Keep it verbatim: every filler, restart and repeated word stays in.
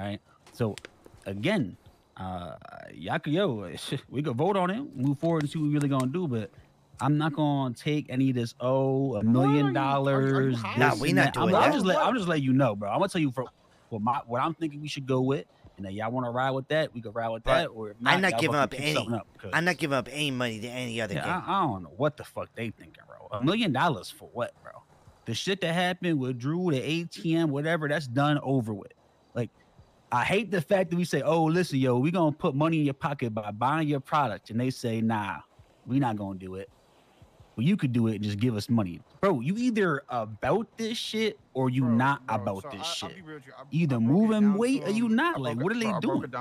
All right. So again, uh, y'all could, yo, we could vote on it, move forward, and see what we really gonna do. But I'm not gonna take any of this. Oh, a million dollars. Nah, we not doing that. I'm just let, I'm just letting you know, bro. I'm gonna tell you for what my what I'm thinking we should go with. And y'all want to ride with that? We could ride with that. Or not, I'm not giving up any. Up I'm not giving up any money to any other. Yeah, game. I, I don't know what the fuck they thinking, bro. A million dollars for what, bro? The shit that happened with Drew, the A T M, whatever, that's done over with. Like, I hate the fact that we say, "Oh, listen, yo, we gonna put money in your pocket by buying your product," and they say, "Nah, we not gonna do it." Well, you could do it and just give us money, bro. You either about this shit or you bro, not bro, about so this I, shit. I, I, either I move and wait, or you not. Like, what are they doing?